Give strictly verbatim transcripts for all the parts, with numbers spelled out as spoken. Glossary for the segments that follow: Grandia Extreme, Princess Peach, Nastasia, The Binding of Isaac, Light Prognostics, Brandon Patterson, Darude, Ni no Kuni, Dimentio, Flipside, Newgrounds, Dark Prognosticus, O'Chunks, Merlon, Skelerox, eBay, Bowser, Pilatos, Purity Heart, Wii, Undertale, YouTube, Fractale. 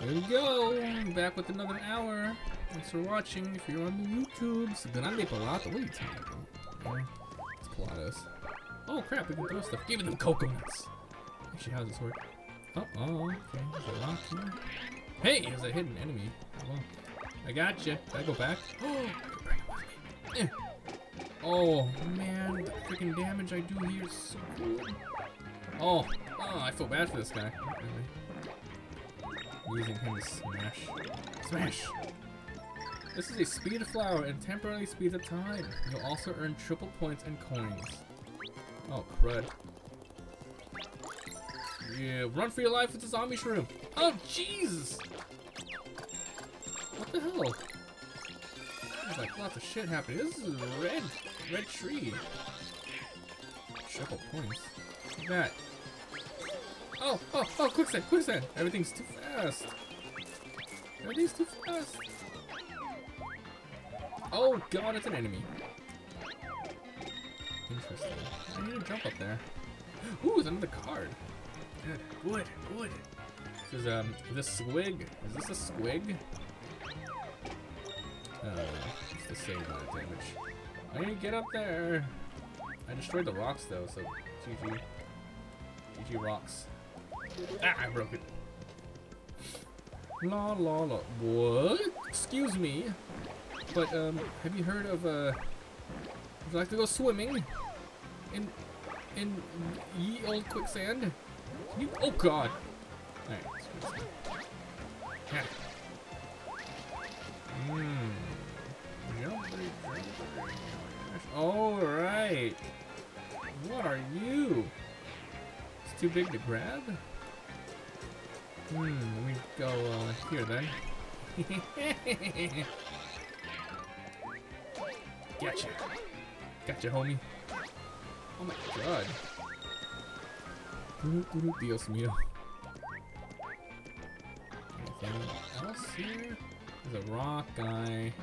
There we go. I'm back with another hour. Thanks for watching. If you're on the YouTube, so then I'm a Pilatos. What are you talking about? It's Pilatos. Oh crap, we can throw stuff. Give them coconuts. Actually, how does this work? Oh, oh, okay. Hey, there's a hidden enemy. Oh, I gotcha. Did I go back? Oh, oh man, the freaking damage I do here is so cool. Oh, oh, I feel bad for this guy. I'm using him to smash. Smash! This is a speed of flower and temporarily speeds up time. You'll also earn triple points and coins. Oh, crud. Yeah, run for your life with the zombie shroom. Oh, Jesus! What the hell? There's like lots of shit happening. This is a red, red tree. Triple points. Look at that. Oh, oh, oh, quicksand, quicksand. Everything's too fast. Everything's too fast. Oh, God, it's an enemy. Interesting. I need to jump up there. Ooh, it's another card. Good, good, good. This is, um, this squig. Is this a squig? Oh, uh, it's the same amount of damage. I need to get up there. I destroyed the rocks, though, so G G. G G rocks. Ah, I broke it. La, la, la. What? Excuse me. But, um, have you heard of, uh, would you like to go swimming? In, in ye old quicksand? You, oh god! Alright, yeah. mm. Alright! What are you? It's too big to grab? Hmm, we go uh, here then. Gotcha! Gotcha, homie! Oh my god! Dios mío. Anything else here? There's a rock guy. I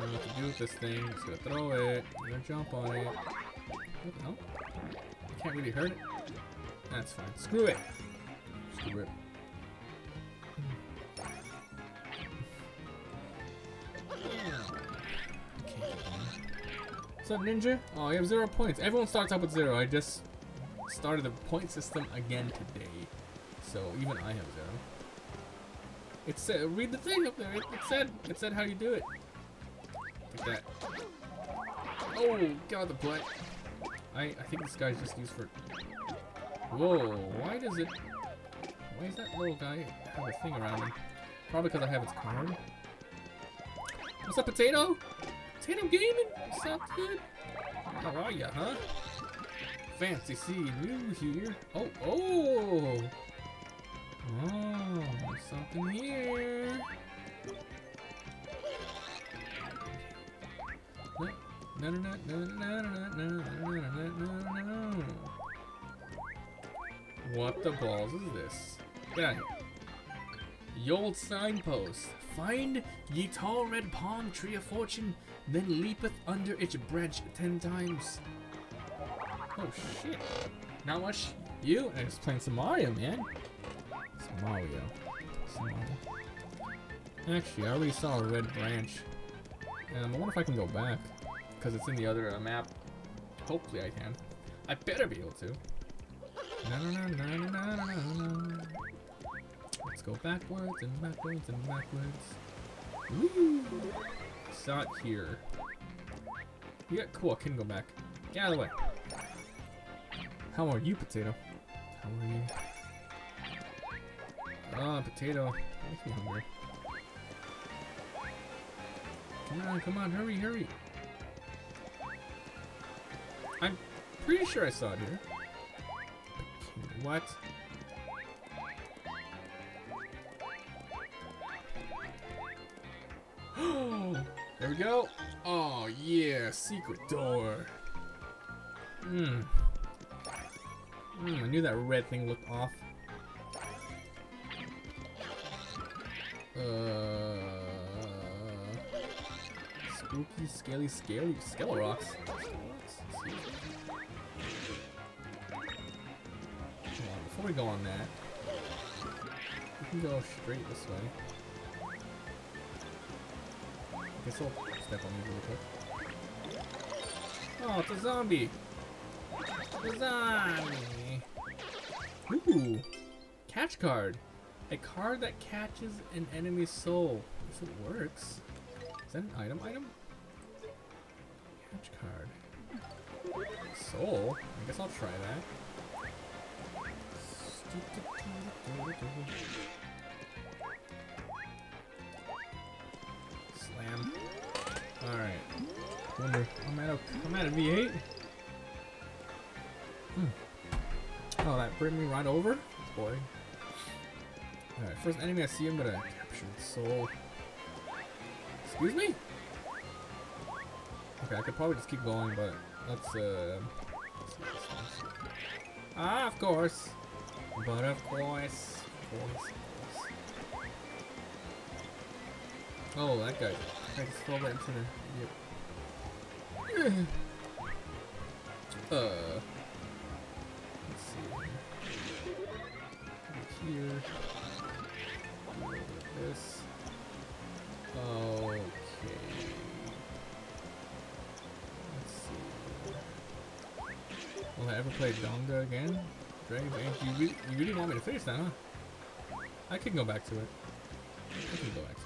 don't know what to do with this thing. I'm just gonna throw it. I'm gonna jump on it. Oh, no. I can't really hurt it. That's fine. Screw it! Screw it. What's up, ninja? Oh, you have zero points. Everyone starts out with zero. I just started the point system again today, so even I have zero. It said, read the thing up there. It, it said, it said how you do it. Like that. Oh, God, the butt. I, I think this guy's just used for. Whoa, why does it? Why does that little guy have a thing around him? Probably because I have its card. What's up, potato? Potato gaming? What's up, dude? How are ya, huh? Fancy seeing you here. Oh, oh! Oh, there's something here. No, no, no, no, no, no, no, no, no, no, no. What the balls is this? Get out of here. The old signpost. Find ye tall red palm tree of fortune, then leapeth under its branch ten times. Oh shit. Not much you I was playing some Mario, man. Some Mario. Some Mario. Actually, I already saw a red branch. And um, I wonder if I can go back. Because it's in the other uh, map. Hopefully I can. I better be able to. No, no, no, no, no, no, no. Let's go backwards and backwards and backwards. Woo! It's not here. Yeah, cool, I can go back. Get out of the way. How are you, potato? How are you? Ah, oh, potato. That makes me hungry. Come on, come on, hurry, hurry. I'm pretty sure I saw it here. What? There we go. Oh, yeah, secret door. Hmm. Mm, I knew that red thing looked off. Uh, spooky, scaly, scaly Skelerox. Come on, before we go on that, can go straight this way. I guess I'll step on these real quick. Oh, it's a zombie! It's a zombie! Ooh! Catch card! A card that catches an enemy's soul. If it works. Is that an item item? Catch card. Soul? I guess I'll try that. Slam. Alright. Wonder. I'm at a, I'm at a V eight. Hmm. Oh, that bring me right over? That's boring. Alright, first enemy I see, I'm gonna capture the soul. Excuse me? Okay, I could probably just keep going, but let's, uh... ah, of course! But of course. Of course, of course. Oh, that guy. I just fell right in front of him. Yep. uh... Here. This. Okay. Let's see. Will I ever play Donga again? Dragon Bank? You, you really want me to finish that, huh? I can go back to it. I can go back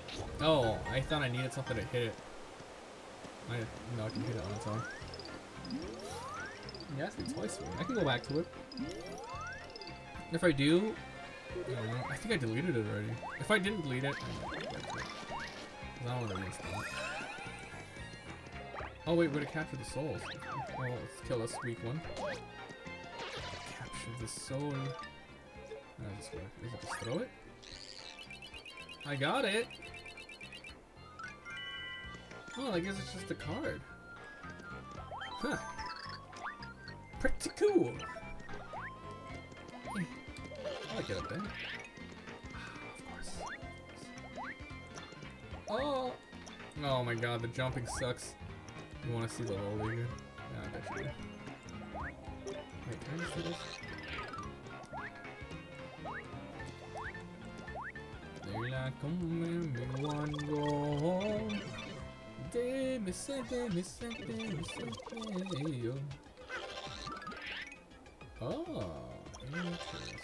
to it. Oh, I thought I needed something to hit it. I, no, I can hit it on its own. Yeah, it's been twice for me. I can go back to it. If I do, I don't know. I think I deleted it already. If I didn't delete it, I don't know. I don't want to reinstall it. Oh wait, we're gonna capture the souls. Oh, let's kill this weak one. Capture the soul. No, this way. Is it just throw it? I got it. Well, I guess it's just a card. Huh. Pretty cool. I get up there. Of course. Oh! Oh my god, the jumping sucks. You wanna see the low leader? Yeah, I bet you do. Wait, can I just do this? They're like, come and one go home. They miss it, they miss it, they miss it. Oh, interesting.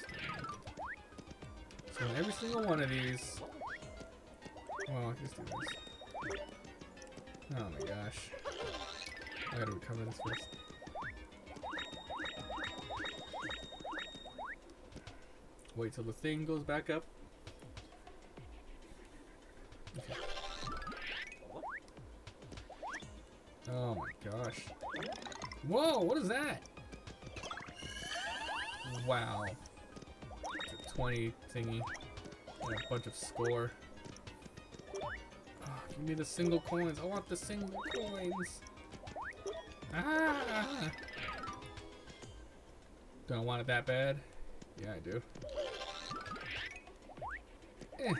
So in every single one of these, well, I can just do this. Oh my gosh. I gotta recover this first. Wait till the thing goes back up. Okay. Oh my gosh. Whoa, what is that? Wow. twenty thingy and a bunch of score. Oh, give me the single coins. I want the single coins. Ah! Don't want it that bad. Yeah, I do. Eh.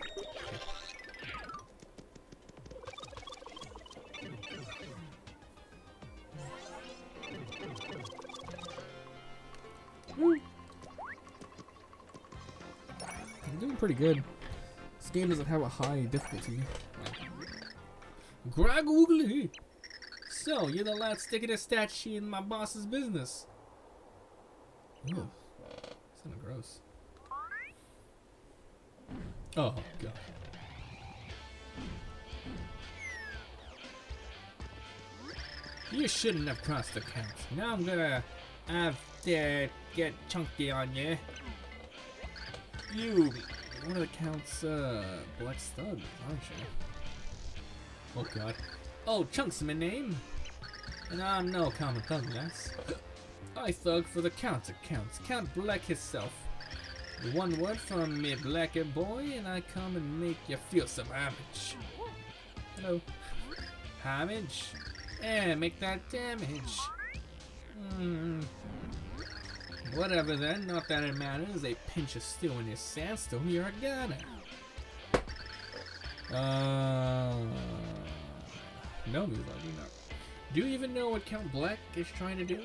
Woo. Pretty good. This game doesn't have a high difficulty. Grog Oogly! So, you're the lad sticking a statue in my boss's business. Ooh. That's kinda gross. Oh, God. You shouldn't have crossed the count. Now I'm gonna have to get chunky on you. You! One of the Count's, uh, Black Stug, aren't you? Oh god. Oh, Chunks my name! And I'm no common thug, lass. I thug for the Count of Counts, Count Bleck himself. One word from me, Blacker boy, and I come and make you feel some homage. Hello. Homage? Eh, make that damage. Hmm. Whatever then, not that it matters, a pinch of steel in your sandstone, you're a goner. Uh, no move on you not. Do you even know what Count Bleck is trying to do?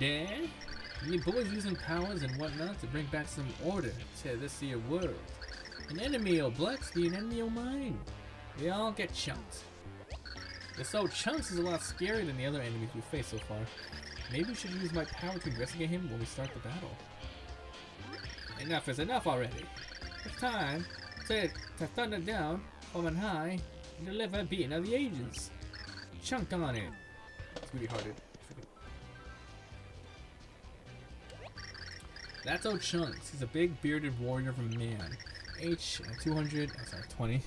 There? The boys using powers and whatnot to bring back some order to this here world. An enemy of Bleck's be an enemy of mine. They all get chunked. This O'Chunks is a lot scarier than the other enemies we've faced so far. Maybe we should use my power to investigate him when we start the battle. Enough is enough already. It's time to, to thunder down from on high and deliver beating of the agents. Chunk on it. It's really hard. That's O'Chunks. He's a big bearded warrior of a man. H two hundred. I'm sorry, twenty.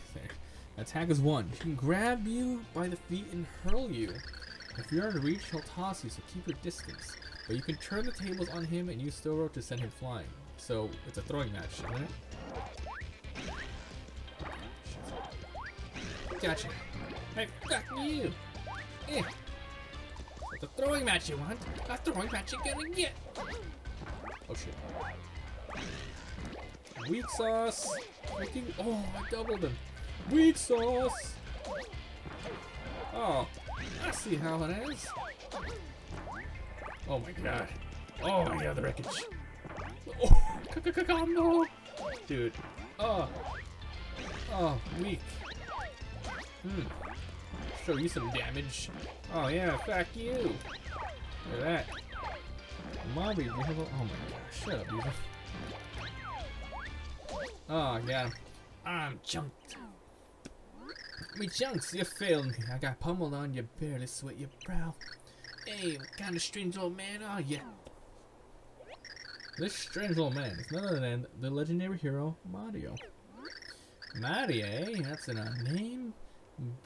Attack is one. He can grab you by the feet and hurl you. If you're out of reach, he'll toss you, so keep your distance. But you can turn the tables on him and use throw rope to send him flying. So it's a throwing match, isn't it? Gotcha. Hey, fuck you! Eh. It's a throwing match you want. A throwing match you're gonna get. Oh shit. Weak sauce. I think. Oh, I doubled him. Weak sauce. Oh, I see how it is. Oh my god. Oh my god, the wreckage. Oh, combo, dude. Oh, oh, weak. Hmm. Show you some damage. Oh yeah, fuck you. Look at that. Mommy, oh my gosh, shut up, dude. Oh yeah, I'm chunked. Me chunks, you failed me. I got pummeled on you, barely sweat your brow. Hey, what kind of strange old man are you? This strange old man is none other than the legendary hero Mario. Mario, eh? That's an odd name.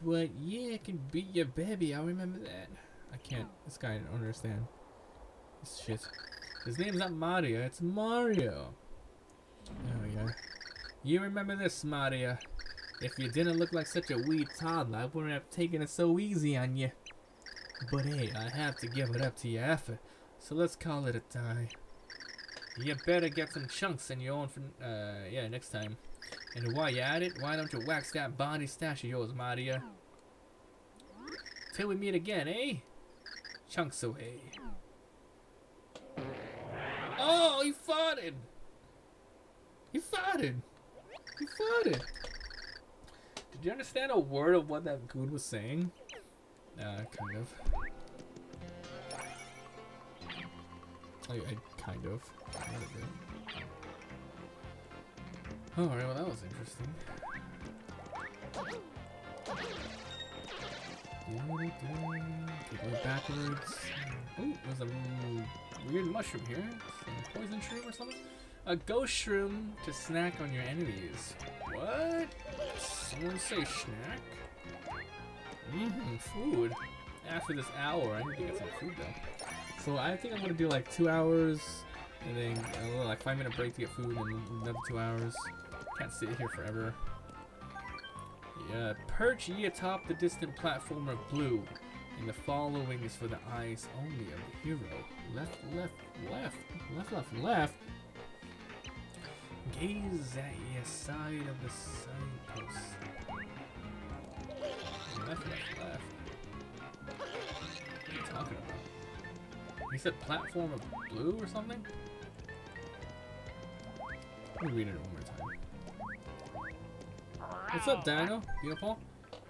But yeah, it can be your baby, I remember that. I can't, this guy don't understand. This shit. His name's not Mario, it's Mario. There we go. You remember this, Mario. If you didn't look like such a wee toddler, I wouldn't have taken it so easy on you. But hey, I have to give it up to your effort, so let's call it a tie. You better get some chunks in your own for, uh, yeah, next time. And while you're at it, why don't you wax that body stash of yours, Mario? Till we meet again, eh? Chunks away. Oh, he farted! He farted! He farted! Did you understand a word of what that goon was saying? Uh, kind of. I, I kind of. Oh, alright, well that was interesting. Go backwards. Ooh, there's a weird mushroom here. Some poison shroom or something? A ghost shroom to snack on your enemies. What? Someone say snack? Mmm, food. After this hour, I need to get some food though. So I think I'm gonna do like two hours, and then a like five minute break to get food, and another two hours. Can't sit here forever. Yeah, perch ye atop the distant platform of blue, and the following is for the eyes only of the hero. Left, left, left, left, left, left. Gaze at your side of the signpost. Left, left, left. What are you talking about? He said platform of blue or something? Let me read it one more time. What's up, Dino? Beautiful?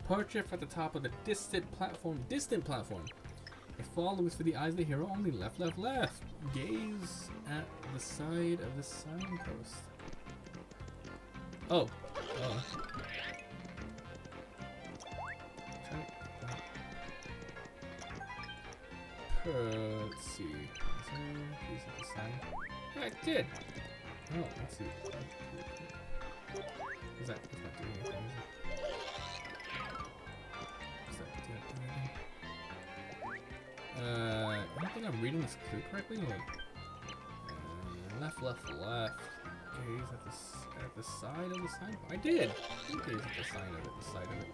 Portrait at the top of the distant platform. Distant platform. It follows for the eyes of the hero only. Left, left, left. Gaze at the side of the signpost. Oh. Uh. Uh, let's see. Is that the sign? Yeah, I did! Oh, let's see. Is that? It's not doing anything, is it? Is that doing anything? Uh, I don't think I'm reading this clue correctly. Like, uh, left, left, left. Gaze at the, at the side of the sign. I did! Gaze at the side of it, the side of it.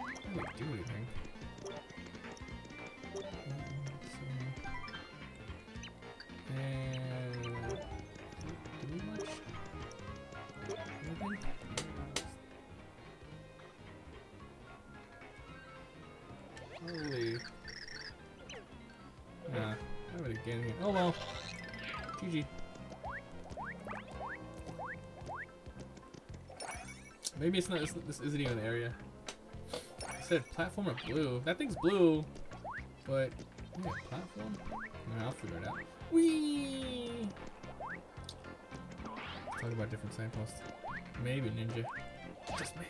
I didn't do anything. Holy. Nah, I would have gotten it. Oh well. Maybe it's not. It's, this isn't even an area. I said platformer blue. That thing's blue, but yeah, platform. No, I'll figure it out. Whee! Let's talk about different signposts. Maybe ninja. Just maybe.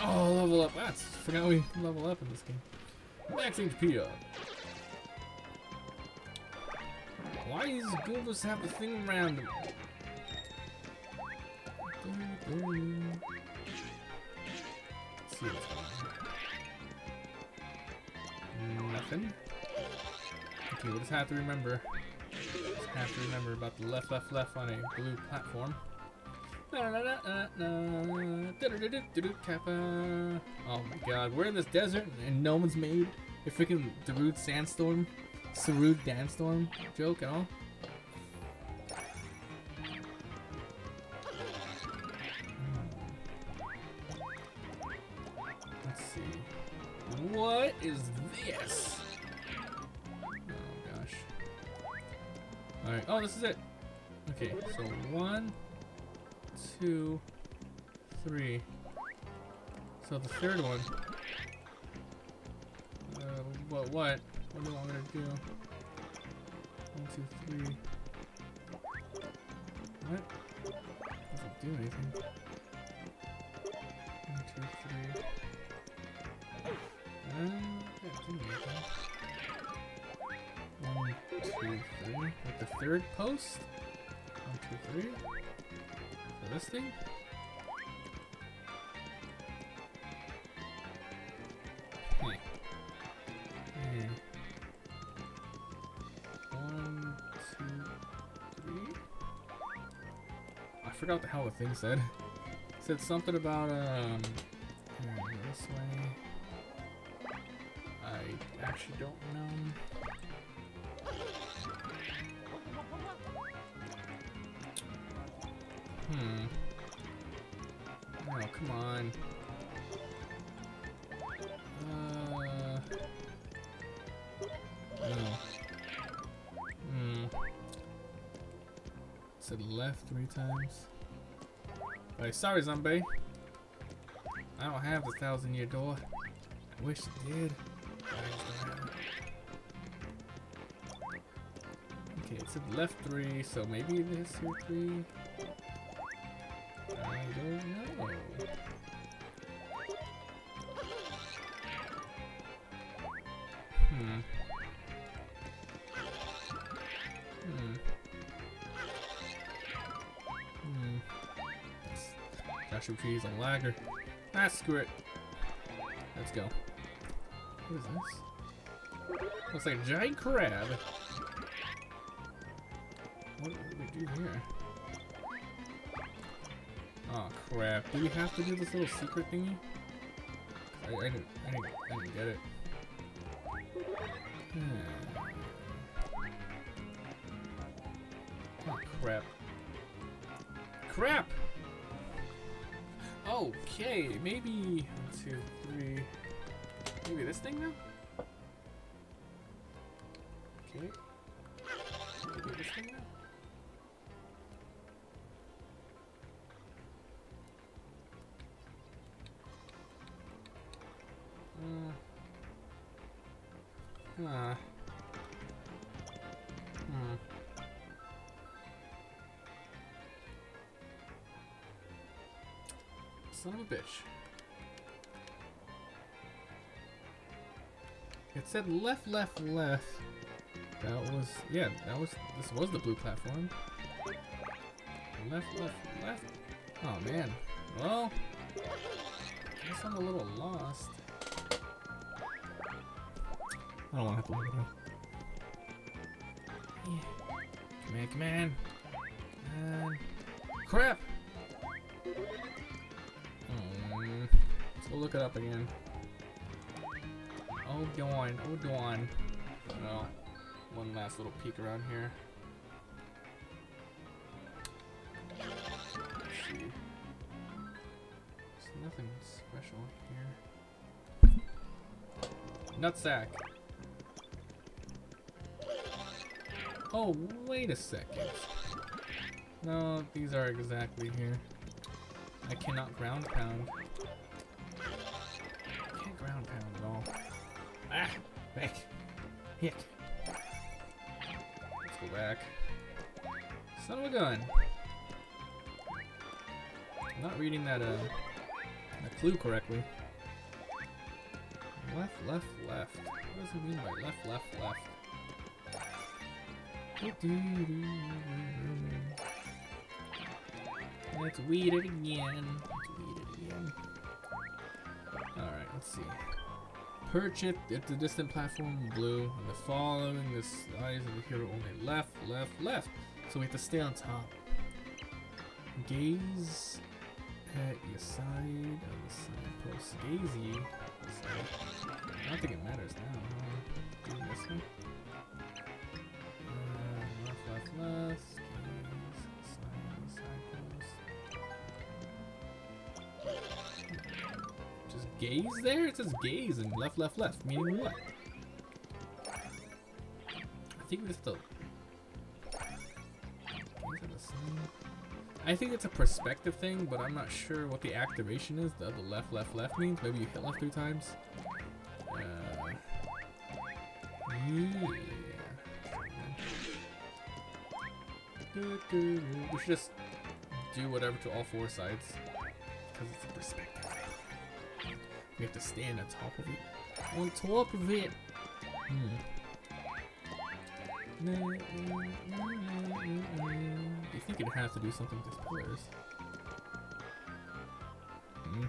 Oh, level up. I forgot we level up in this game. Max H P up. Why does Goombas have a thing around them? Let's see what's going on. Nothing. Okay, we just have to remember. Just have to remember about the left, left, left on a blue platform. Na na na na na. Da da da da da da. Kappa. Oh my God, we're in this desert and no one's made a freaking Darude sandstorm, Sarud Danstorm joke at all. Let's see. What is this? Oh gosh. All right. Oh, this is it. Okay. So one, two, three. So the third one. Uh, what? What? What do I want to do? One, two, three. What? Doesn't do anything. One, two, three. Uh, that didn't do anything. One, two, three. With the third post? One, two, three. So this thing? I forgot what the hell the thing said. It said something about, um, this way. I actually don't know. Hmm. Oh, come on. Uh. Oh. Hmm. It said left three times. Sorry, zombie. I don't have the thousand year door. I wish it did. I just don't have it. Okay, it said left three, so maybe this or three. I don't know. Hmm. Should we use a lagger? Ah, screw it. Let's go. What is this? Looks like a giant crab. What do we do here? Oh crap. Do we have to do this little secret thingy? I, I, didn't, I, didn't, I didn't get it. Hmm. Oh crap. Crap! Okay, maybe one, two, three. Maybe this thing now? Okay. Maybe this thing now? Uh. Huh. Hmm. Son of a bitch. It said left, left, left. That was, yeah, that was, this was the blue platform. Left, left, left. Oh man. Well, I guess I'm a little lost. I don't want to have to look it up. Yeah. Come on, come on. And crap! We'll look it up again. Oh darn, oh darn. No. One last little peek around here. Let's see. There's nothing special here. Nutsack. Oh, wait a second. No, these are exactly here. I cannot ground pound. I can't ground pound at all. Ah! Back! Hick! Let's go back. Son of a gun! I'm not reading that, uh, that clue correctly. Left, left, left. What does it mean by left, left, left? Let's weed it again. Let's weed it again. Alright, let's see. Perch it at the distant platform in blue, and the following the eyes of the hero only left, left, left. So we have to stay on top. Gaze at your side of the signpost. Gaze ye. I don't think it matters now. Doing this one. Left, left, just gaze there? It says gaze and left, left, left. Meaning what? I think we still. I think it's a perspective thing, but I'm not sure what the activation is. The other left, left, left means maybe you hit left three times. Uh, yeah. We should just do whatever to all four sides because it's a perspective. We have to stand on top of it. On top of it. Hmm. You think it'd have to do something with these pillars? Hmm.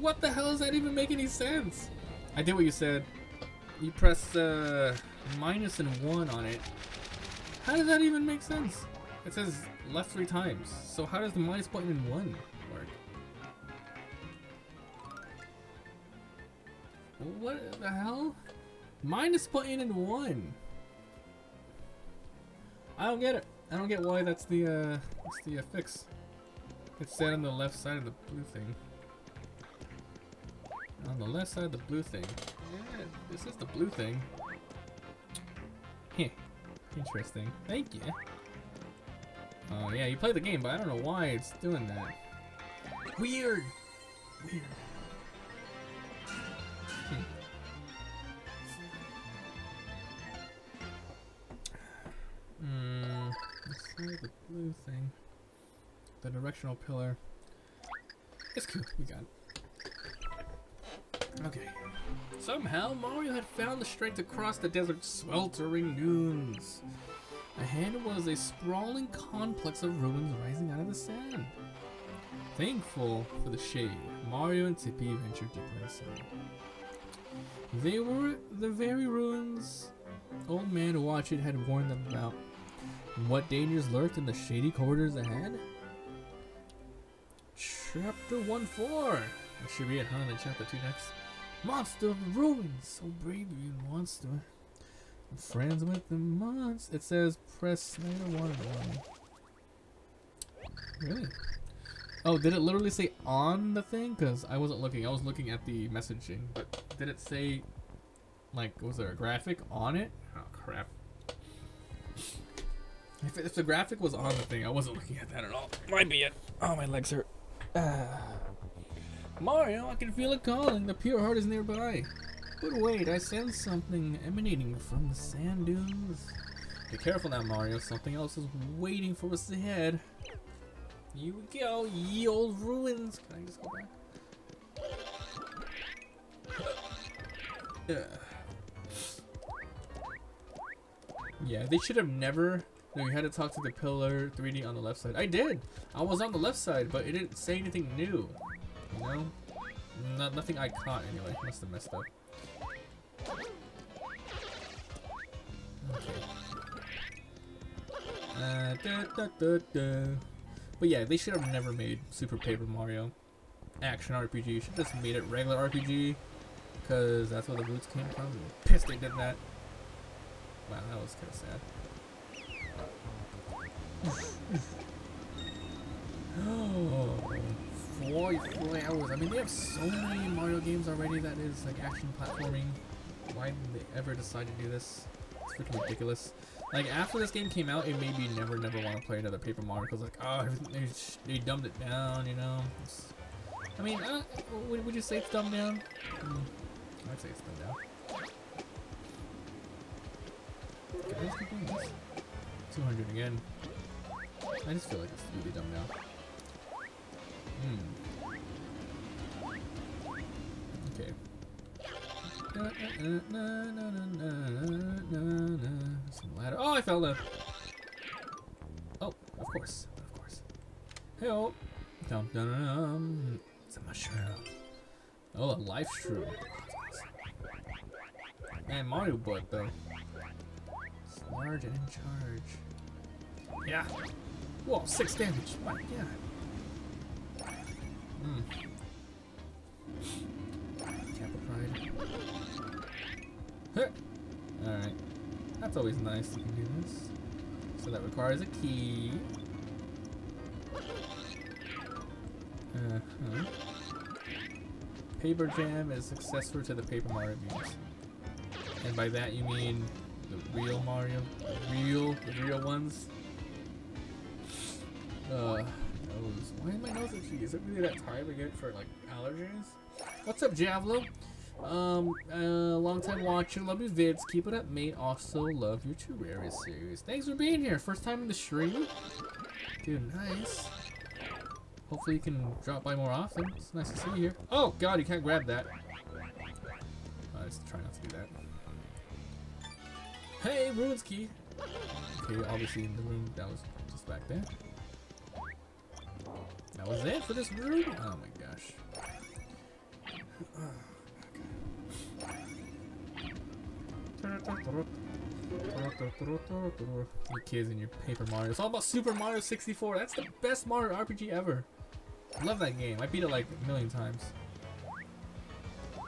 What the hell does that even make any sense? I did what you said. You press uh, minus and one on it. How does that even make sense? It says left three times. So how does the minus button and one work? What the hell? Minus button and one. I don't get it. I don't get why that's the uh, that's the uh, fix. It's set on the left side of the blue thing. On the left side of the blue thing. Yeah, this is the blue thing. Heh. Interesting. Thank you. Oh yeah, you played the game, but I don't know why it's doing that. Weird! Weird. Hmm. Hmm. Left side of the blue thing. The directional pillar. It's cool. We got it. Okay. Somehow, Mario had found the strength to cross the desert's sweltering dunes. Ahead was a sprawling complex of ruins rising out of the sand. Thankful for the shade, Mario and Tippy ventured deeper inside. They were the very ruins Old Man Watchet had warned them about. What dangers lurked in the shady corridors ahead? Chapter one four! I should be at home in Chapter two next. Monster of Ruins! So brave you monster. I'm friends with the monster. It says press Slider one one. Really? Oh, did it literally say on the thing? Because I wasn't looking. I was looking at the messaging. But did it say, like, was there a graphic on it? Oh, crap. If, if the graphic was on the thing, I wasn't looking at that at all. Might be it. Oh, my legs hurt. Uh. Mario, I can feel it calling. The pure heart is nearby. But wait, I sense something emanating from the sand dunes. Be careful now, Mario. Something else is waiting for us ahead. Here we go, ye old ruins. Can I just go back? Yeah, they should have never... No, you had to talk to the pillar three D on the left side. I did! I was on the left side, but it didn't say anything new. No, not nothing I caught anyway. Must have messed up. Okay. Uh, da, da, da, da. But yeah, they should have never made Super Paper Mario action R P G. You should have just made it regular R P G, because that's where the roots came from. I'm pissed they did that. Wow, that was kind of sad. Oh. Four, four hours. I mean, they have so many Mario games already that is like action platforming. Why did they ever decide to do this? It's freaking ridiculous. Like, after this game came out, it made me never, never want to play another Paper Mario. Because, like, oh, they, they dumbed it down, you know? It's, I mean, uh, would, would you say it's dumbed down? Mm, I'd say it's dumbed down. Okay, let's keep doing this. two hundred again. I just feel like it's really dumb now. Hmm. Okay. Some ladder. Oh, I fell down. Oh, of course. Of course. Help. Dum dum dum. It's a mushroom. Oh, a life shroom. Man, Mario boy though. It's large and in charge. Yeah. Whoa, six damage. My god. Hmm. Alright. That's always nice to do this. So that requires a key. Uh-huh. Paper Jam is successor to the Paper Mario games. And by that you mean the real Mario? The real, the real ones? Uh, nose. Why is my nose itchy? Is it really that time again for like allergies? What's up, Javlo? Um, uh, long time watcher, love your vids, keep it up mate, also love your two rarest series. Thanks for being here, first time in the stream. Dude, nice. Hopefully you can drop by more often, it's nice to see you here. Oh god, you can't grab that. I just try not to do that. Hey, Rune's Key. Okay, obviously in the room, that was just back there. That was it for this room? Oh my gosh. You kids and your Paper Mario. It's all about Super Mario sixty-four. That's the best Mario R P G ever. I love that game. I beat it like a million times.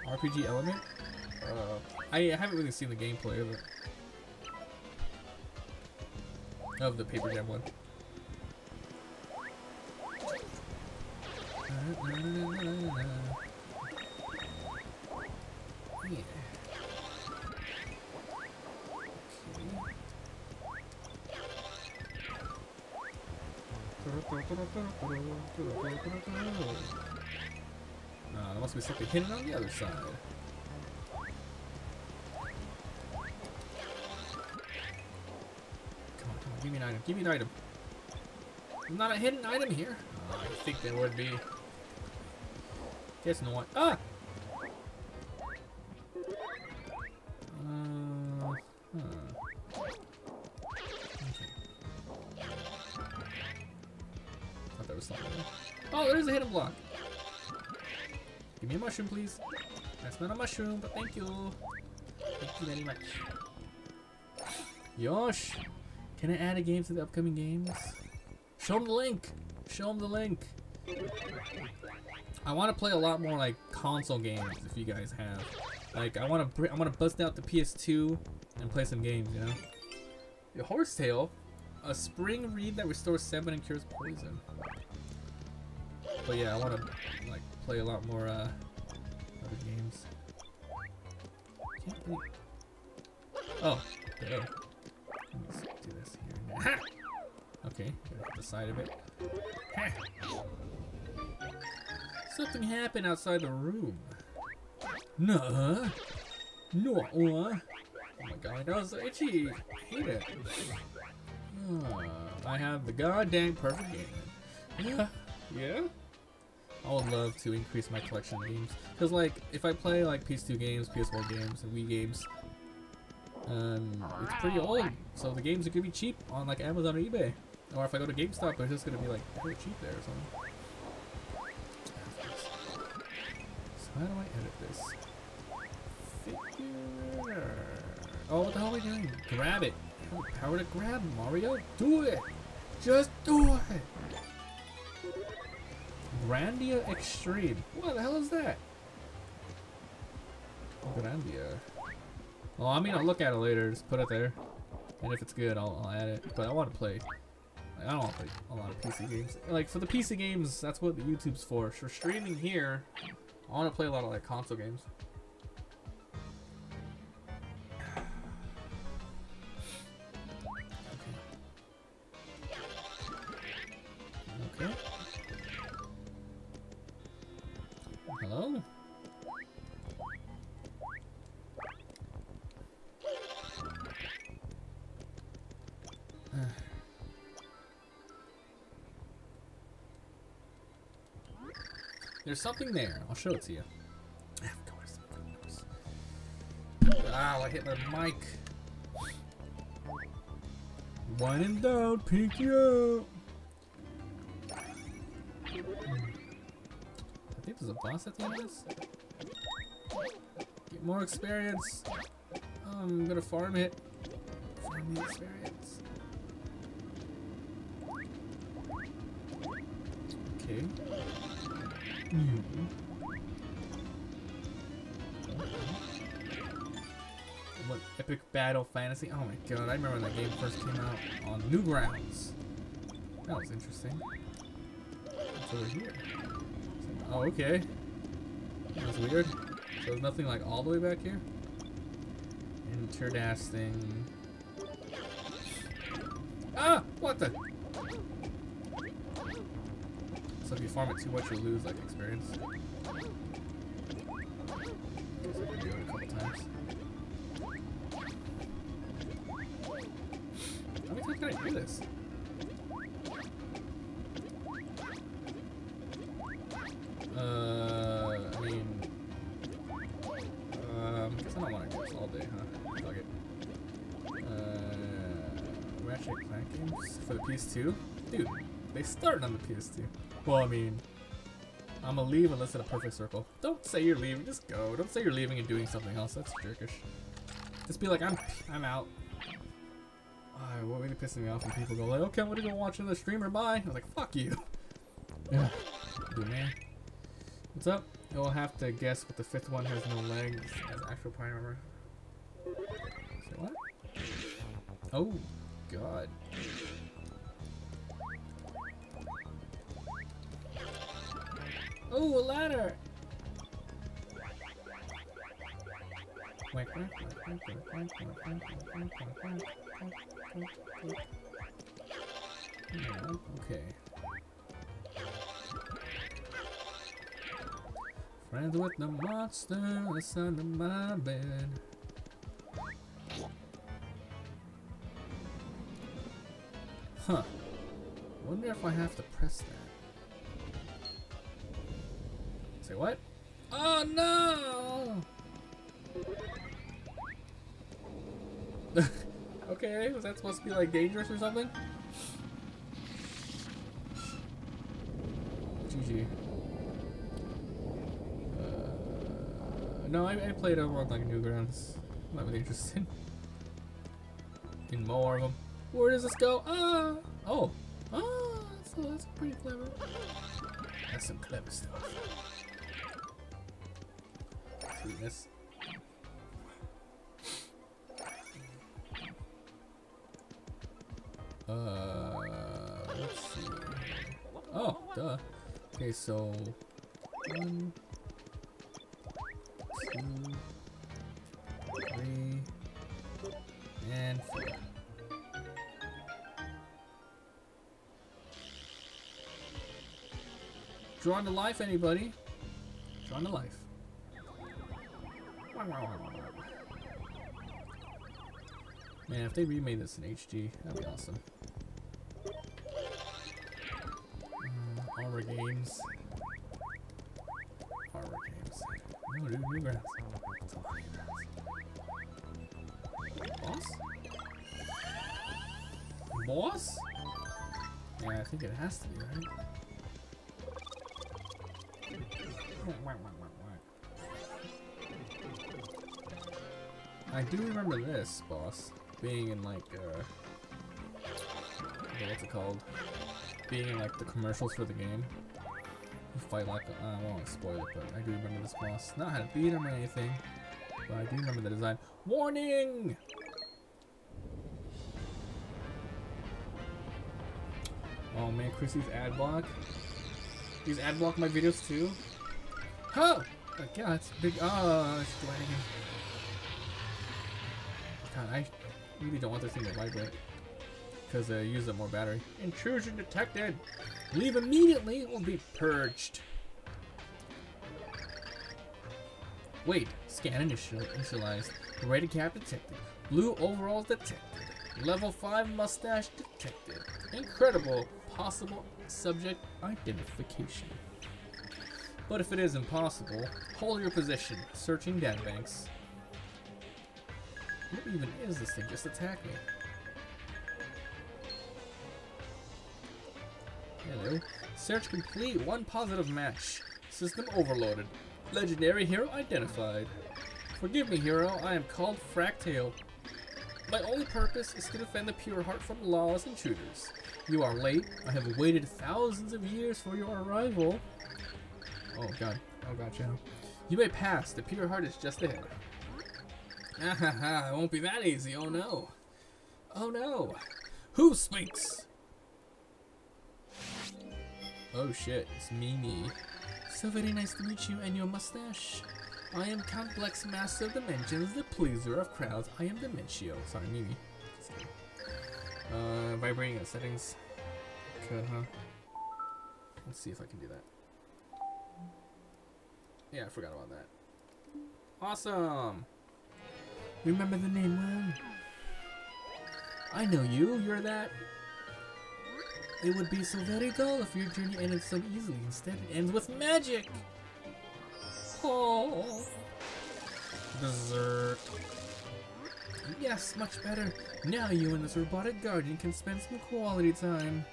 R P G element? Uh, I haven't really seen the gameplay of it. Of the Paper Jam one. Yeah. Uh, there must be something hidden on the other side. Come on, come on, give me an item, give me an item. There's not a hidden item here. Oh, I think there would be. Guess no one. Ah! Uh, huh. Oh, there's a hidden block. Give me a mushroom, please. That's not a mushroom, but thank you. Thank you very much. Yosh, can I add a game to the upcoming games? Show them the link. Show them the link. I want to play a lot more like console games if you guys have. Like, I want to, I want to bust out the P S two and play some games. You know, your horsetail, a spring reed that restores seven and cures poison. But yeah, I want to like play a lot more uh, other games. Can't play. Oh, there. Let's do this here. Ha! Okay, the side of it. Ha! Something happened outside the room. No, no. Oh my god, that was itchy. I hate it. Oh, I have the goddamn perfect game. Yeah, yeah. I would love to increase my collection of games. Because, like, if I play, like, P S two games, P S one games, and Wii games, um, it's pretty old. So the games are going to be cheap on, like, Amazon or eBay. Or if I go to GameStop, they're just going to be, like, pretty cheap there or something. So how do I edit this? Figure. Oh, what the hell are we doing? Grab it. I have the power to grab, Mario. Do it. Just do it. Grandia Extreme. What the hell is that? Grandia. Well, I mean, I'll look at it later. Just put it there. And if it's good, I'll, I'll add it. But I want to play. Like, I don't want to play a lot of P C games. Like, for the P C games, that's what the YouTube's for. For streaming here, I want to play a lot of, like, console games. There's something there. I'll show it to you. Of course. Of course. Wow, I hit my mic. One and down, pick you up. I think there's a boss at the end of this. Get more experience. Oh, I'm gonna farm it. Farm the experience. Okay. Mm-hmm. What epic battle fantasy? Oh my god, I remember when that game first came out on Newgrounds. That was interesting. It's over here. Oh, okay. That was weird. So there's nothing like all the way back here? Interdash thing. Ah! What the? So if you farm it too much, you lose like experience. I guess I can do it a couple times. How many times can I do this? Uh, I mean, um, I guess I don't want to do this all day, huh? Fuck it. Uh, Ratchet and Clank games for the P S two, dude. They started on the P S two. Well, I mean, I'ma leave unless it's a perfect circle. Don't say you're leaving. Just go. Don't say you're leaving and doing something else. That's jerkish. Just be like, I'm, I'm out. Oh, what really pissing me off when people go like, okay, I'm gonna go watch another streamer. Bye. I was like, fuck you. Yeah, dude, man. What's up? You'll have to guess what the fifth one has no legs as actual prime number. Say what? Oh, god. Oh, a ladder! Oh, okay. Friends with the monster, that's under my bed. Huh. Wonder if I have to press that. Say what? Oh no! Okay, was that supposed to be like dangerous or something? G G. Uh, no, I, I played over on like Newgrounds. I'm not really interested in more of them. Where does this go? Ah! Oh! Ah! So that's pretty clever. That's some clever stuff. This. Uh, let's see. Oh, duh. Okay, so one, two, three, and four. Drawn to life, anybody? Drawn to life. Man, if they remade this in H D, that'd be awesome. Mm, Armor Games. Armor Games. No, dude, Newgrounds. Boss? Boss? Yeah, I think it has to be, right? I do remember this boss being in like, uh, what's it called? Being in like the commercials for the game. You fight like, a, I won't spoil it, but I do remember this boss. Not how to beat him or anything, but I do remember the design. Warning! Oh man, Chrissy's ad block. He's ad block my videos too. Huh! Oh god, it's big. Oh, it's lagging. God, I really don't want this thing to vibrate because uh, use up more battery. Intrusion detected. Leave immediately or be purged. Wait. Scan initial initialized. Rated cap detected. Blue overalls detected. Level five mustache detected. Incredible. Possible subject identification. but if it is impossible, hold your position, searching dead banks. What even is this thing? Just attack me. Hello. Search complete. One positive match. System overloaded. Legendary hero identified. Forgive me, hero. I am called Fractale. My only purpose is to defend the pure heart from lawless intruders. You are late. I have waited thousands of years for your arrival. Oh god. Oh god, channel. You may pass. The pure heart is just ahead. Ah ha ha. It won't be that easy. Oh no. Oh no. Who speaks? Oh shit. It's Mimi. So very nice to meet you and your mustache. I am Count Bleck's master of dimensions, the pleaser of crowds. I am Dimentio. Sorry, Mimi. Uh, vibrating at settings. Could, huh? Let's see if I can do that. Yeah, I forgot about that. Awesome! Remember the name well? I know you. You're that. It would be so very dull if your journey ended so easily. Instead, it ends with magic! Oh. Dessert. Yes, much better. Now you and this robotic guardian can spend some quality time.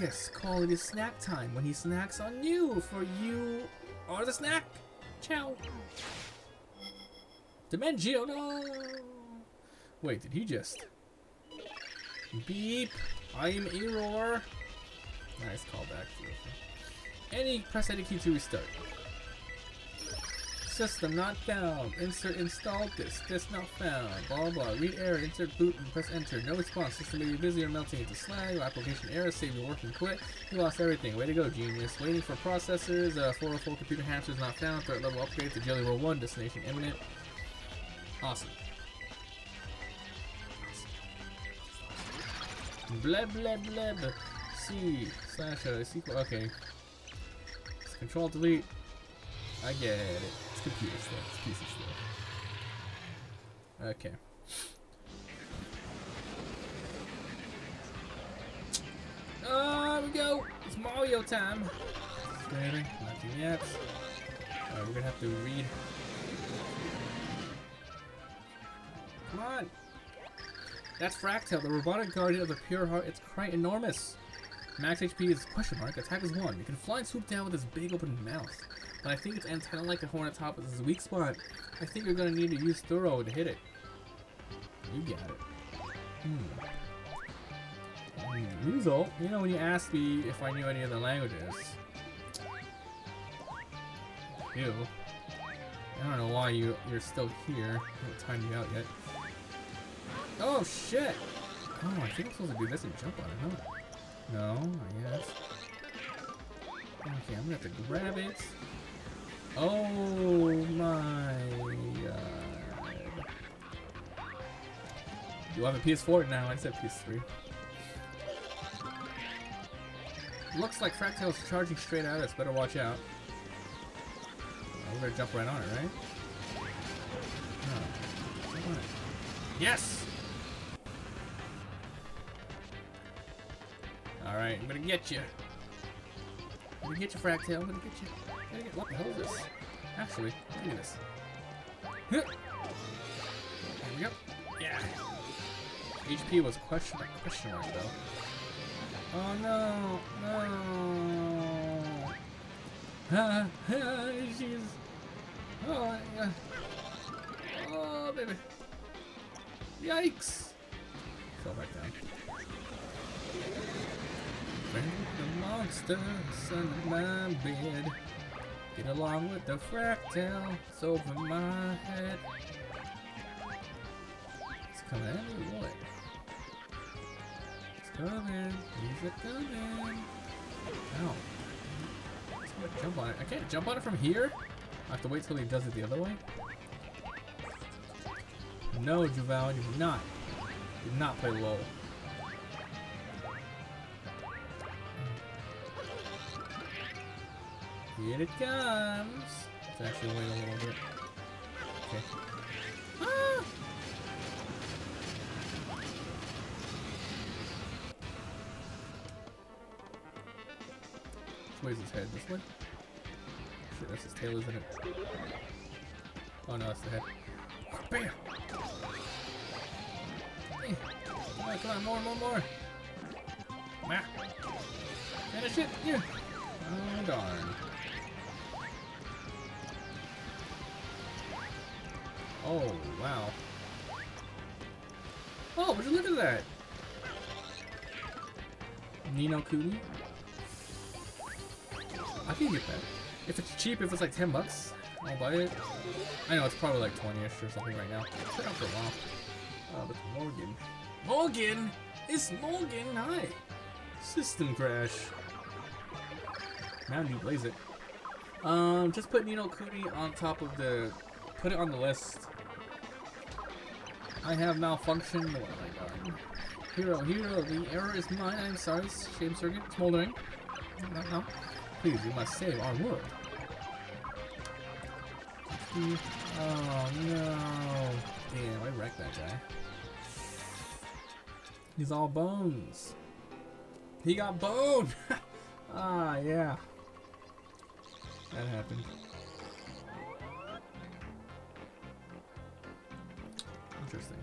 Yes, quality snack time when he snacks on you, for you are the snack. Ciao. Dimentio, no. Wait, did he just... Beep. I am Error. Nice callback. Any press any key to restart. System not found. Insert install disk. Disk not found. Blah blah. Read error. Insert boot and press enter. No response. System may be busy or melting into slag. Your application error. Save your working quit. You lost everything. Way to go, genius. Waiting for processors. Uh, four oh four computer hamsters not found. Threat level upgrade to Jelly Roll one. Destination imminent. Awesome. Blah blah blah. C slash uh, sequel. Okay. It's control delete. I get it. It's computer stuff. It's piece of stuff. Okay. Oh, we go. It's Mario time. Nothing yet. Alright, we're gonna have to read. Come on. That's Fractale, the robotic guardian of the pure heart. It's quite enormous. Max H P is question mark. Attack is one. You can fly and swoop down with its big open mouth. But I think its antenna like the hornet top is his weak spot. I think you're gonna need to use thorough to hit it. You got it. Hmm. Mm, result. You know when you asked me if I knew any of the languages. Ew. I don't know why you you're still here. I haven't timed you out yet. Oh shit! Oh, I think I'm supposed to do this and jump on it, huh? No, I guess. Okay, I'm gonna have to grab it. Oh my god. You have a P S four now, I said P S three. Looks like Fractale's charging straight at us, better watch out. We're gonna jump right on it, right? No. Jump on it. Yes! Alright, I'm gonna get you. I'm gonna get you, Fractale. I'm gonna get you. I'm gonna get, what the hell is this? Actually, look at this. There we go. Yeah. H P was question mark, question mark though. Oh no, no. Ha ha. She's. Oh, yeah. Oh baby. Yikes. Fell back down. The monster, son of my bed. Get along with the Fractale, it's over my head. It's coming, what? It's coming, he's a coming. Ow. I'm just gonna jump on it. I can't jump on it from here? I have to wait till he does it the other way? No, Javal, you did not. You did not play low. Here it comes. Let's actually wait a little bit. Okay. Ah! Which way is his head? This way? That's his tail, isn't it? Oh no, that's the head. Bam! Hey. Come on, come on, more, more, more! Ah. Finish it! Yeah! Oh darn. Oh, wow. Oh, would you look at that? Ni no Kuni? I can get that. If it's cheap, if it's like ten bucks, I'll buy it. I know, it's probably like twenty-ish or something right now. It's been out for a while. Oh, but Morgan. Morgan! It's Morgan! Hi! System crash. Now you blaze it. Um, just put Ni no Kuni on top of the... Put it on the list. I have malfunctioned. Oh my god. Hero, hero, the error is mine. I'm sorry, shame circuit. It's moldering. No, no. Please, you must save our world. Oh no. Damn, I wrecked that guy. He's all bones. He got boned! Ah, yeah. That happened. Interesting.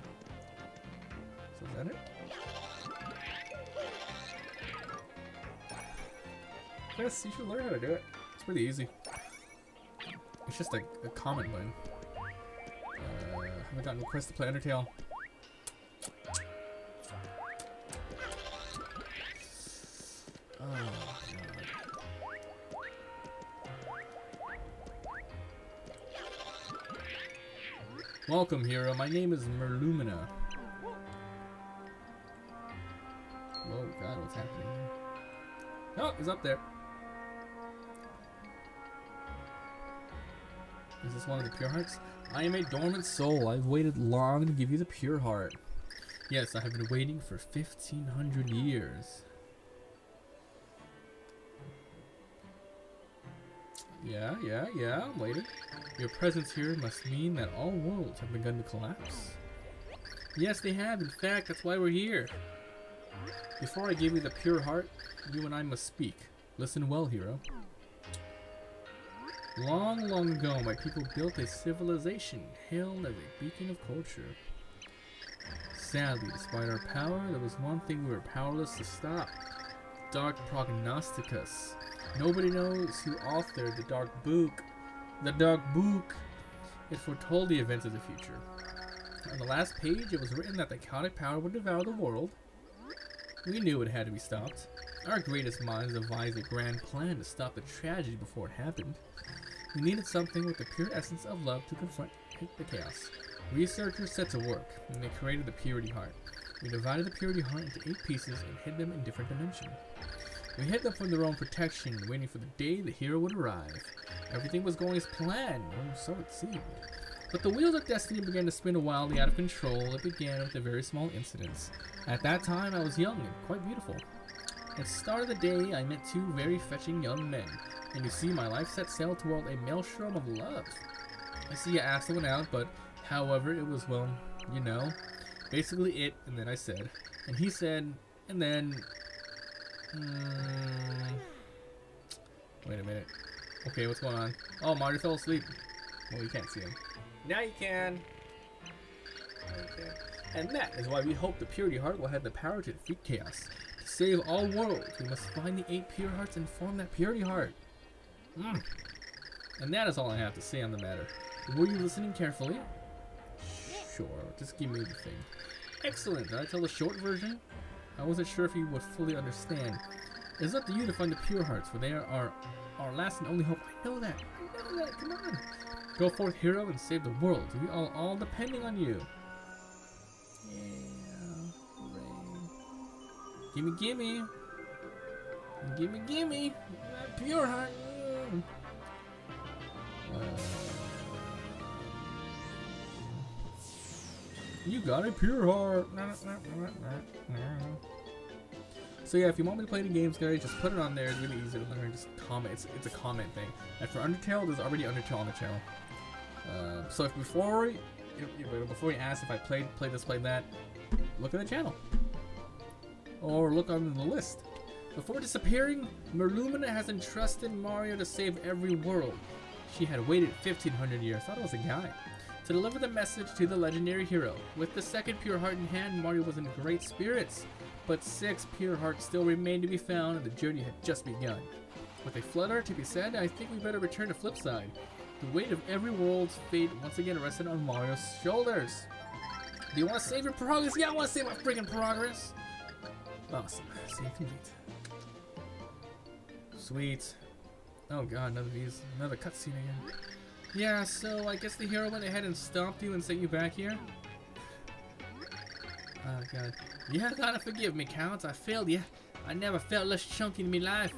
So is that it? Yes, you should learn how to do it. It's pretty easy. It's just like a common one. Uh, haven't gotten requests to play Undertale. Oh, welcome, hero. My name is Merlumina. Oh god, what's happening? Oh, he's up there. Is this one of the pure hearts? I am a dormant soul. I've waited long to give you the pure heart. Yes, I have been waiting for fifteen hundred years. Yeah, yeah, yeah, I'm waiting. Your presence here must mean that all worlds have begun to collapse. Yes, they have. In fact, that's why we're here. Before I give you the pure heart, you and I must speak. Listen well, hero. Long, long ago, my people built a civilization hailed as a beacon of culture. Sadly, despite our power, there was one thing we were powerless to stop. Dark Prognosticus. Nobody knows who authored the Dark Book. The Dark Book. It foretold the events of the future. On the last page, it was written that the chaotic power would devour the world. We knew it had to be stopped. Our greatest minds devised a grand plan to stop the tragedy before it happened. We needed something with the pure essence of love to confront the chaos. Researchers set to work, and they created the Purity Heart. We divided the Purity Heart into eight pieces and hid them in different dimensions. We hid them for their own protection, waiting for the day the hero would arrive. Everything was going as planned, or so it seemed. But the wheels of destiny began to spin wildly out of control. It began with a very small incident. At that time, I was young and quite beautiful. At the start of the day, I met two very fetching young men. And you see, my life set sail toward a maelstrom of love. I see I asked someone out, but however, it was, well, you know, basically it, and then I said, and he said, and then... Mm, wait a minute. Okay, what's going on? Oh, Mario fell asleep. Well, you can't see him. Now you can! Okay. And that is why we hope the Purity Heart will have the power to defeat chaos. To save all worlds, we must find the eight pure hearts and form that Purity Heart. Mm. And that is all I have to say on the matter. Were you listening carefully? Sure, just give me the thing. Excellent, did I tell the short version? I wasn't sure if you would fully understand. It's up to you to find the pure hearts, for they are our last and only hope. I know that, I know that, come on. Go forth, hero, and save the world. We are all depending on you. Yeah, hooray. Gimme, gimme. Gimme, gimme. That pure heart. Uh, you got a pure heart. So yeah, if you want me to play the games, guys, just put it on there. It's really easy to learn. Just comment. It's, it's a comment thing. And for Undertale, there's already Undertale on the channel. Uh, so if before if, if, before you ask if I played play this, play that, look at the channel or look on the list. Before disappearing, Merlumina has entrusted Mario to save every world. She had waited fifteen hundred years, thought it was a guy, to deliver the message to the legendary hero. With the second Pure Heart in hand, Mario was in great spirits, but six Pure Hearts still remained to be found and the journey had just begun. With a flutter to be said, I think we better return to Flipside. The weight of every world's fate once again rested on Mario's shoulders. Do you want to save your progress? Yeah, I want to save my freaking progress! Awesome. Save complete. Sweet. Oh god, another these, another cutscene again. Yeah, so I guess the hero went ahead and stomped you and sent you back here? Oh god. Yeah, gotta forgive me, Count. I failed ya. I never felt less chunky in me life.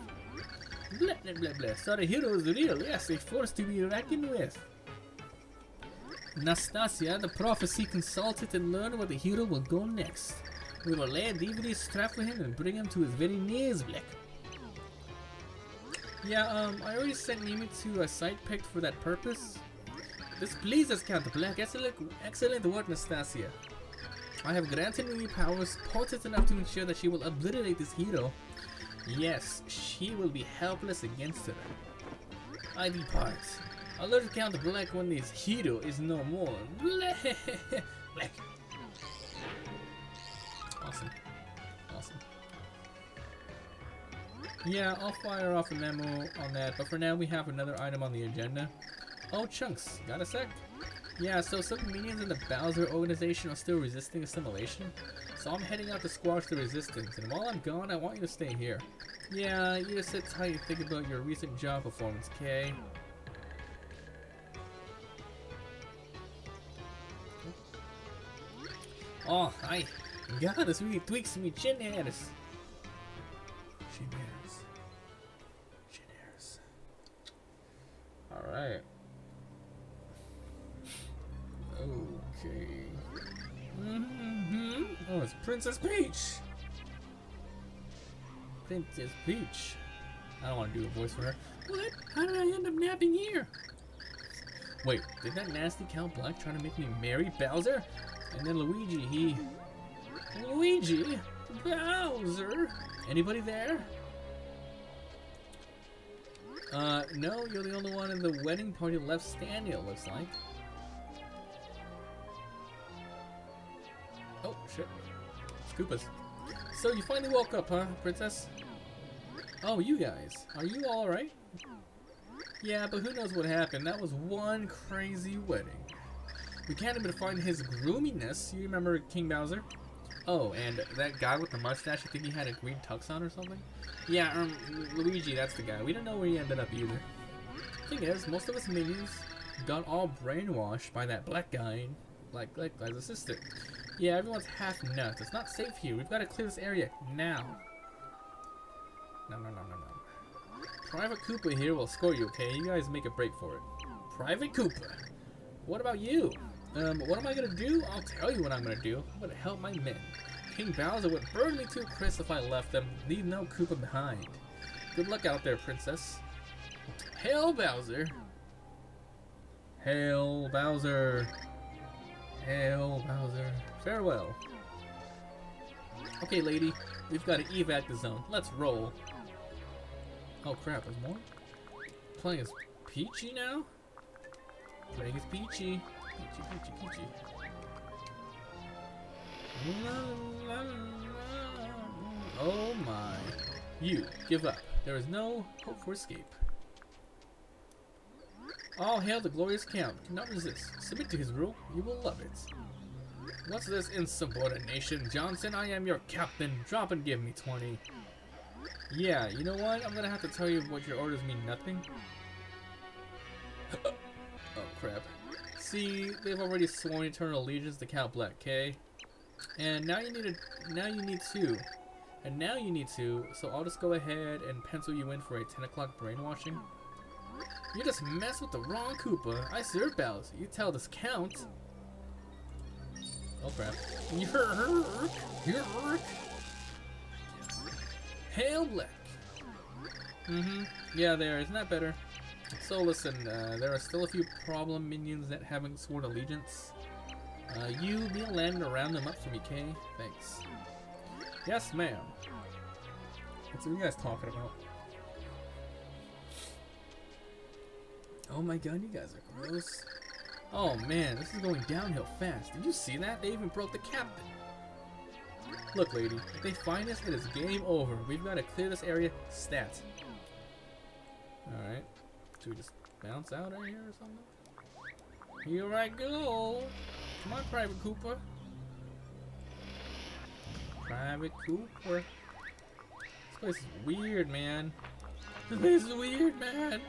Blah, blah, blah, blah. So the hero is real, yes, a force to be reckoned with. Nastasia, the prophecy consulted, and learned where the hero will go next. We will lay a D V D strap for him and bring him to his very knees, Bleck. Yeah, um, I already sent Nimi to a site picked for that purpose. This pleases Count Bleck. Excellent, excellent work, Nastasia. I have granted Nimi powers potent enough to ensure that she will obliterate this hero. Yes, she will be helpless against her. I depart. Alert Count Bleck when this hero is no more. Bleck! Bleck. Awesome. Awesome. Yeah, I'll fire off a memo on that, but for now we have another item on the agenda. O'Chunks, got a sec? Yeah, so some minions in the Bowser organization are still resisting assimilation, so I'm heading out to squash the resistance, and while I'm gone, I want you to stay here. Yeah, you just sit tight and think about your recent job performance, okay? Oh, hi. God, this really tweaks me chin hairs. Chin hairs. Chin hairs. Alright. Okay. Mm-hmm. Oh, it's Princess Peach! Princess Peach. I don't want to do a voice for her. What? How did I end up napping here? Wait, did that nasty Count Bleck try to make me marry Bowser? And then Luigi, he... Luigi? Bowser? Anybody there? Uh, no, you're the only one in the wedding party left standing, it looks like. Oh, shit. Koopas. So you finally woke up, huh, Princess? Oh, you guys. Are you alright? Yeah, but who knows what happened. That was one crazy wedding. We can't even find his groominess. You remember King Bowser? Oh, and that guy with the mustache, I think he had a green tux on or something? Yeah, um, Luigi, that's the guy. We don't know where he ended up either. Thing is, most of us minions got all brainwashed by that black guy, like, like, guy's assistant. Yeah, everyone's half nuts. It's not safe here. We've got to clear this area now. No, no, no, no, no. Private Koopa here will score you, okay? You guys make a break for it. Private Koopa. What about you? Um, what am I gonna do? I'll tell you what I'm gonna do. I'm gonna help my men. King Bowser would burn me to a crisp if I left them. Leave no Koopa behind. Good luck out there, Princess. Hail Bowser! Hail Bowser! Hail Bowser! Farewell. Okay, lady, we've got to evac the zone. Let's roll. Oh crap! There's more. Playing as Peachy now. Playing as Peachy. Peachy, Peachy, Peachy. Oh my. You, give up. There is no hope for escape. All hail the glorious Count. Cannot resist. Submit to his rule. You will love it. What's this insubordination, Johnson? I am your captain. Drop and give me twenty. Yeah, you know what? I'm gonna have to tell you what your orders mean nothing. Oh crap. See, they've already sworn eternal allegiance to Count Bleck, okay? And now you need a, now you need two, and now you need two. So I'll just go ahead and pencil you in for a ten o'clock brainwashing. You just messed with the wrong Koopa. I serve Bowser. You tell this Count. Oh crap! Yerk, yerk. Hail Bleck. Mhm. Yeah, there. Isn't that better? So listen, uh, there are still a few problem minions that haven't sworn allegiance. Uh, you be a land to round them up for me, Kay. Thanks. Yes, ma'am. What's are you guys talking about? Oh my god, you guys are gross. Oh man, this is going downhill fast. Did you see that? They even broke the captain. Look, lady, if they find us, it is game over. We've got to clear this area stat. Alright. Should we just bounce out right here or something? Here I go! Come on, Private Cooper. Private Cooper. This place is weird, man. This place is weird, man.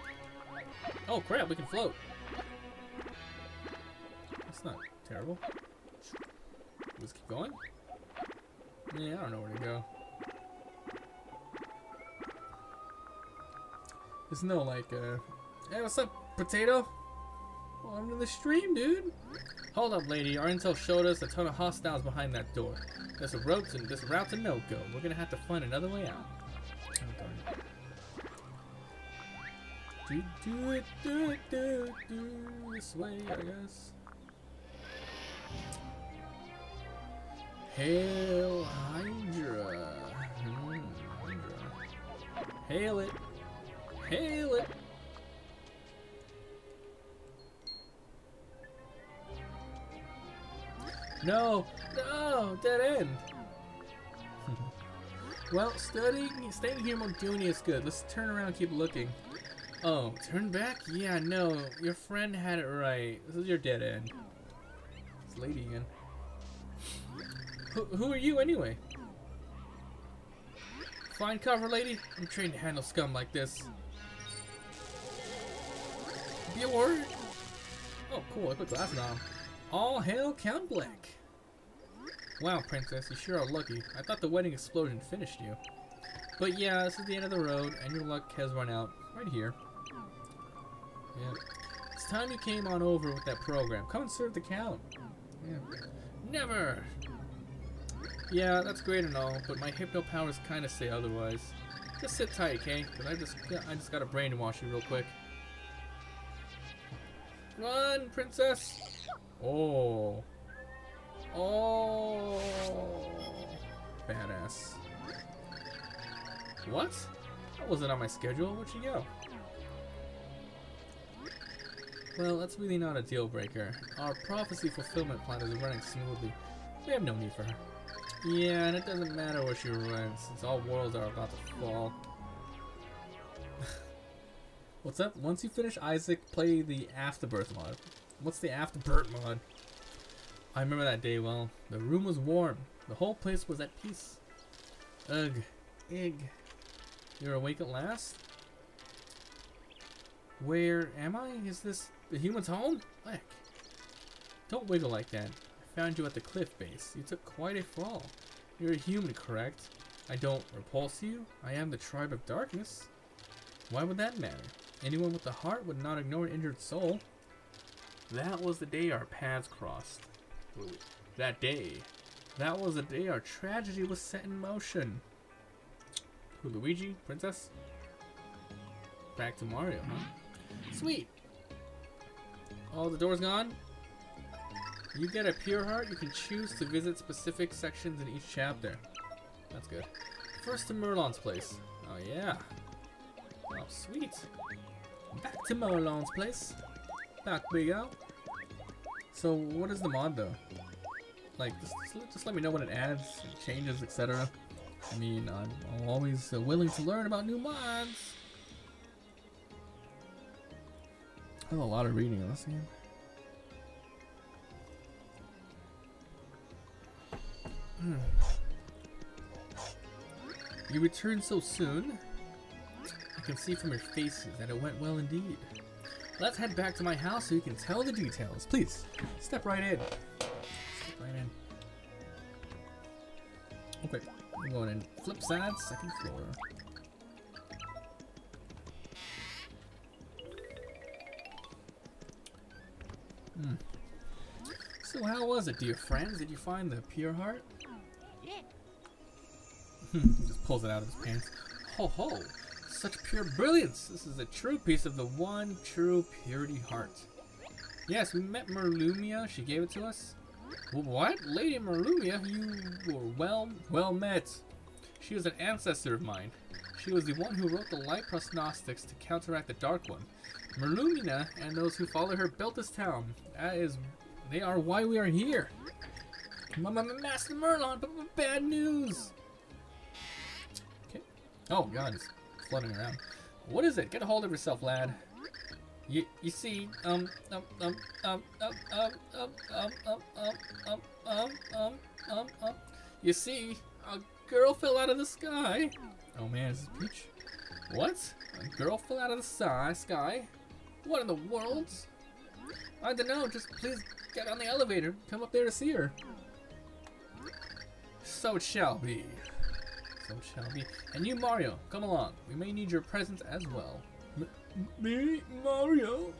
Oh crap, we can float. That's not terrible. Let's keep going. Yeah, I don't know where to go. There's no like, uh... hey, what's up, Potato? Welcome to the stream, dude. Hold up, lady. Our intel showed us a ton of hostiles behind that door. There's a route to, there's a route to no-go. We're gonna have to find another way out. Oh, darn it. Do, do it, do it, do it, do this way, I guess. Hail Hydra. Mm, Hydra. Hail it. Hail it. No, no, dead end. Well, studying, staying here won't do any is good. Let's turn around and keep looking. Oh, turn back? Yeah, no, your friend had it right. This is your dead end. It's lady again. Who, who are you anyway? Find cover, lady. I'm trained to handle scum like this. Be a word. Oh, cool. I put glass on. All hail Count Bleck. Wow, princess, you sure are lucky. I thought the wedding explosion finished you. But yeah, this is the end of the road, and your luck has run out. Right here. Yeah. It's time you came on over with that program. Come and serve the Count. Yeah. Never! Yeah, that's great and all, but my hypno powers kind of say otherwise. Just sit tight, okay? Because I just, I just got to brainwash you real quick. Run, princess! Oh. Oh. Badass. What? That wasn't on my schedule. Where'd she go? Well, that's really not a deal breaker. Our prophecy fulfillment plan is running smoothly. We have no need for her. Yeah, and it doesn't matter where she runs, since all worlds are about to fall. What's up? Once you finish Isaac, play the Afterbirth mod. What's the Afterbirth mod? I remember that day well. The room was warm. The whole place was at peace. Ugh. Ig. You're awake at last? Where am I? Is this the human's home? Heck. Don't wiggle like that. Found you at the cliff base. You took quite a fall. You're a human, correct? I don't repulse you. I am the tribe of darkness. Why would that matter? Anyone with a heart would not ignore an injured soul. That was the day our paths crossed. Ooh. That day. That was the day our tragedy was set in motion. Who, Luigi? Princess? Back to Mario, huh? Sweet! Oh, the door's gone? You get a Pure Heart, you can choose to visit specific sections in each chapter. That's good. First to Merlon's place. Oh yeah. Oh sweet. Back to Merlon's place. Back we go. So what is the mod though? Like, just, just, just let me know when it adds, it changes, et cetera. I mean, I'm, I'm always uh, willing to learn about new mods. There's a lot of reading in this game. Hmm. You returned so soon. I can see from your faces that it went well indeed. Let's head back to my house so you can tell the details. Please, step right in. Step right in. Okay, I'm going in. Flipside, second floor. Hmm. So how was it, dear friends? Did you find the Pure Heart? He just pulls it out of his pants. Ho ho! Such pure brilliance! This is a true piece of the one true Purity Heart. Yes, we met Merlumina. She gave it to us. What? Lady Merlumina? You were well, well met. She was an ancestor of mine. She was the one who wrote the Light Prognostics to counteract the Dark One. Merlumina and those who follow her built this town. That is, they are why we are here. Master Merlon, but bad news. Okay. Oh God, it's flooding around. What is it? Get a hold of yourself, lad. You you see, um um um um um um um um um um um um um um. You see, a girl fell out of the sky. Oh man, is this Peach? What? A girl fell out of the sky? What in the world? I don't know. Just please get on the elevator. Come up there to see her. So it shall be. So it shall be. And you, Mario, come along. We may need your presence as well. Me, Mario?